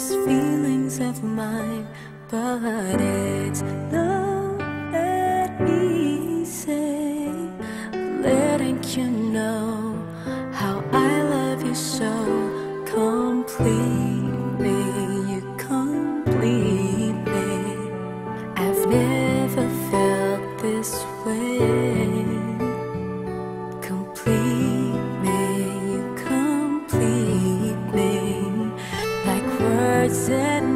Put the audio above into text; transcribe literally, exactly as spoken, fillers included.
these feelings of mine, but it's love that we say, letting you know how I love you so completely. You complete me. I've never felt this way. Complete me, you complete me, like words that